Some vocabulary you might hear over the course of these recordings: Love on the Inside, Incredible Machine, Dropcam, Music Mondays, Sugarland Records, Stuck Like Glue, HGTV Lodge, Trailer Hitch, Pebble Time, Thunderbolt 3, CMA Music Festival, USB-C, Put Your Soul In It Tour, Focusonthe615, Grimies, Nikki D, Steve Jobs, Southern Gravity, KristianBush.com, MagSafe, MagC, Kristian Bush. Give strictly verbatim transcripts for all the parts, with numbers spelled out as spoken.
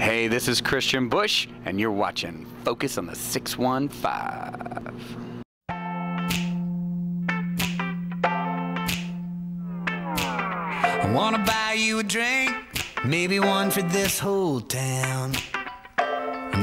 Hey, this is Kristian Bush, and you're watching Focus on the six one five. I wanna buy you a drink, maybe one for this whole town.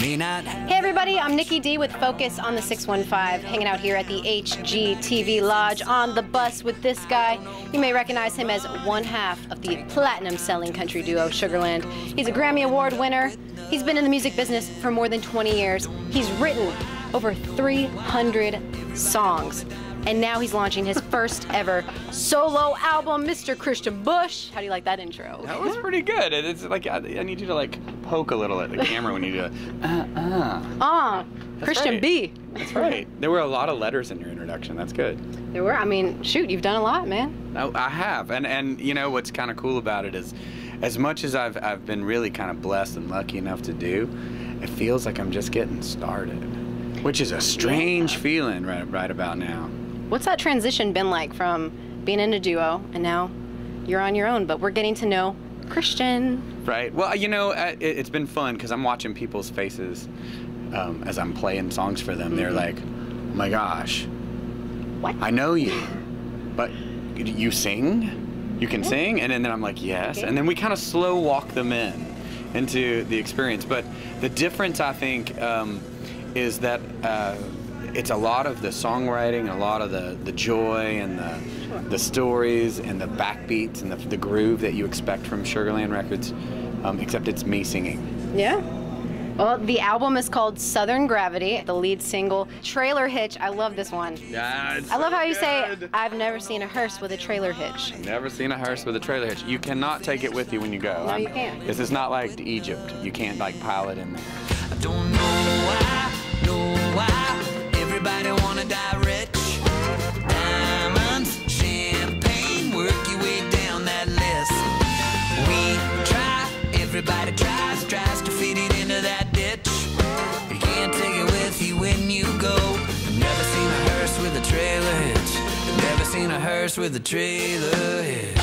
May not. Hey everybody, I'm Nikki D with Focus on the six one five, hanging out here at the H G T V Lodge on the bus with this guy. You may recognize him as one half of the platinum-selling country duo Sugarland. He's a Grammy Award winner. He's been in the music business for more than twenty years. He's written over three hundred songs. And now he's launching his first ever solo album, Mister Kristian Bush. How do you like that intro? That was pretty good. It's like, I need you to like poke a little at the camera when you do it. Uh-uh. Ah, Kristian B. That's right. There were a lot of letters in your introduction. That's good. There were. I mean, shoot, you've done a lot, man. I, I have. And, and you know, what's kind of cool about it is as much as I've, I've been really kind of blessed and lucky enough to do, it feels like I'm just getting started, which is a strange yeah. feeling right, right about now. What's that transition been like from being in a duo and now you're on your own, but we're getting to know Kristian? Right. Well, you know, it's been fun because I'm watching people's faces um, as I'm playing songs for them. Mm-hmm. They're like, oh my gosh, what? I know you, but you sing? You can yeah. sing? And then, then I'm like, yes. Okay. And then we kind of slow walk them in into the experience. But the difference, I think, um, is that uh, it's a lot of the songwriting, a lot of the, the joy and the, sure. the stories and the backbeats and the, the groove that you expect from Sugarland Records, um, except it's me singing. Yeah. Well, the album is called Southern Gravity, the lead single, Trailer Hitch. I love this one. Yeah, it's I love so how you good. say, I've never seen a hearse with a trailer hitch. I've never seen a hearse with a trailer hitch. You cannot take it with you when you go. No, I'm, you can't. This is not like Egypt. You can't like pile it in there. I don't know why, know why. Everybody wanna die rich. Diamonds, champagne, work your way down that list. We try, everybody tries, tries to fit it into that ditch. You can't take it with you when you go. I've never seen a hearse with a trailer hitch. I've never seen a hearse with a trailer hitch.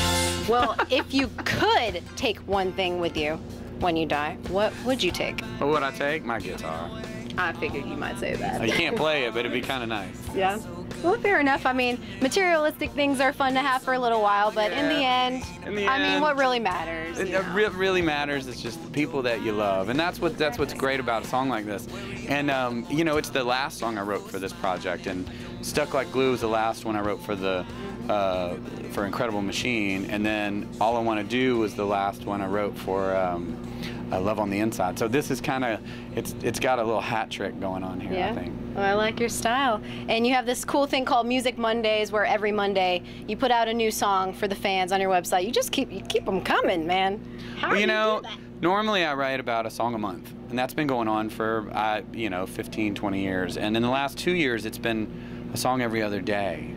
Well, if you could take one thing with you when you die, what would you take? What would I take? My guitar. I figured you might say that. You can't play it, but it'd be kind of nice. Yeah. Well, fair enough. I mean, materialistic things are fun to have for a little while, but yeah. in the end, in the I end, mean, what really matters? It, it really matters. It's just the people that you love, and that's what that's what's great about a song like this. And um, you know, it's the last song I wrote for this project, and Stuck Like Glue was the last one I wrote for the uh, for Incredible Machine, and then All I Want to Do was the last one I wrote for. Um, Uh, Love on the Inside. So this is kind of, it's it's got a little hat trick going on here, yeah. I think. Well, I like your style. And you have this cool thing called Music Mondays, where every Monday you put out a new song for the fans on your website. You just keep you keep them coming, man. How well, you know, do you do that? Normally I write about a song a month, and that's been going on for, uh, you know, fifteen, twenty years. And in the last two years, it's been a song every other day.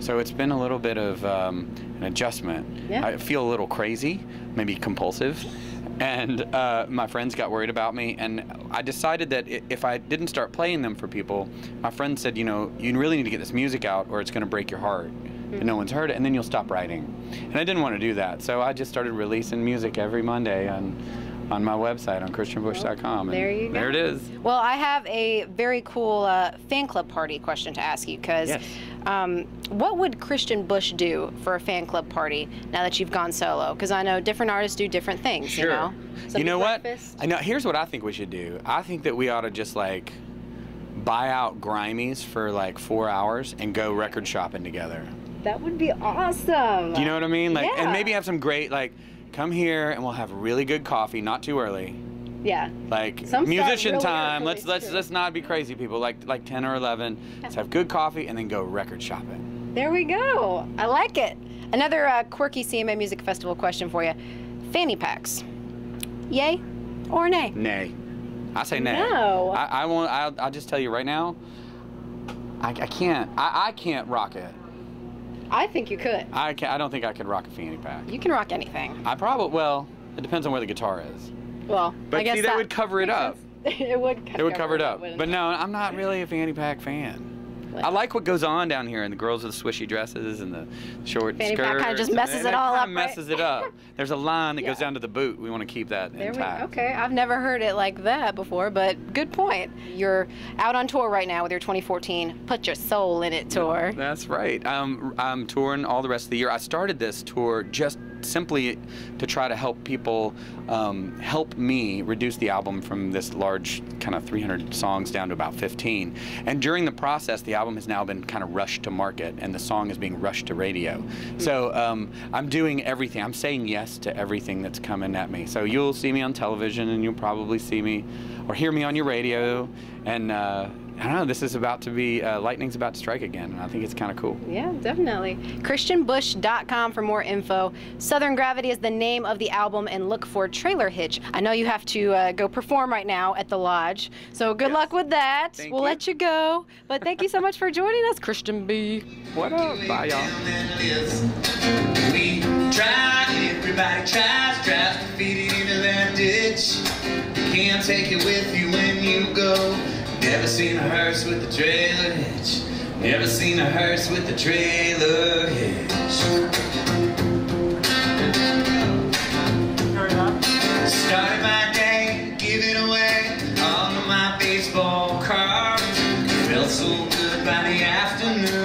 So it's been a little bit of um, an adjustment. Yeah. I feel a little crazy, maybe compulsive. And uh, my friends got worried about me, and I decided that if I didn't start playing them for people, my friends said, you know, you really need to get this music out or it's going to break your heart, mm-hmm. and no one's heard it, and then you'll stop writing. And I didn't want to do that, so I just started releasing music every Monday on, on my website, on Kristian Bush dot com. There you go. There it is. Well, I have a very cool uh, fan club party question to ask you, because yes. um, what would Kristian Bush do for a fan club party now that you've gone solo? Because I know different artists do different things, sure. you know? Some you know what? I know, here's what I think we should do. I think that we ought to just, like, buy out Grimies for, like, four hours and go record shopping together. That would be awesome. Do you know what I mean? Like, yeah. And maybe have some great, like, come here and we'll have really good coffee, not too early. Yeah. Like some musician really time. Let's let's true. let's not be crazy people. Like like ten or eleven. Let's have good coffee and then go record shopping. There we go. I like it. Another uh, quirky C M A Music Festival question for you: fanny packs, yay or nay? Nay. I say nay. No. I, I won't. I'll, I'll just tell you right now. I, I can't. I, I can't rock it. I think you could. I can, I don't think I could rock a fanny pack. You can rock anything. I probably, well, it depends on where the guitar is. Well, but I guess see, that, that would cover it up. It would. It would cover it up. But no, I'm not really a fanny pack fan. With. I like what goes on down here, and the girls with the swishy dresses and the short skirts. Kind of just messes it, it all up. Messes right? it up. There's a line that yeah. goes down to the boot. We want to keep that there intact. We, okay, I've never heard it like that before, but good point. You're out on tour right now with your twenty fourteen Put Your Soul In It tour. Yeah, that's right. Um, I'm touring all the rest of the year. I started this tour just simply to try to help people, um, help me reduce the album from this large kind of three hundred songs down to about fifteen. And during the process, the album has now been kind of rushed to market, and the song is being rushed to radio. Mm-hmm. So um, I'm doing everything. I'm saying yes to everything that's coming at me. So you'll see me on television, and you'll probably see me or hear me on your radio, and uh, I don't know, this is about to be, uh, lightning's about to strike again, and I think it's kind of cool. Yeah, definitely. Kristian Bush dot com for more info. Southern Gravity is the name of the album, and look for Trailer Hitch. I know you have to uh, go perform right now at the Lodge, so good yes. luck with that. Thank we'll you. let you go, but thank you so much for joining us, Kristian B. What up? Bye, y'all. We try, everybody tries, tries to feed it in a land ditch. You can't take it with you when you go. Never seen a hearse with a trailer hitch. Never seen a hearse with a trailer hitch. Started my day, giving away all of my baseball cards. Felt so good by the afternoon.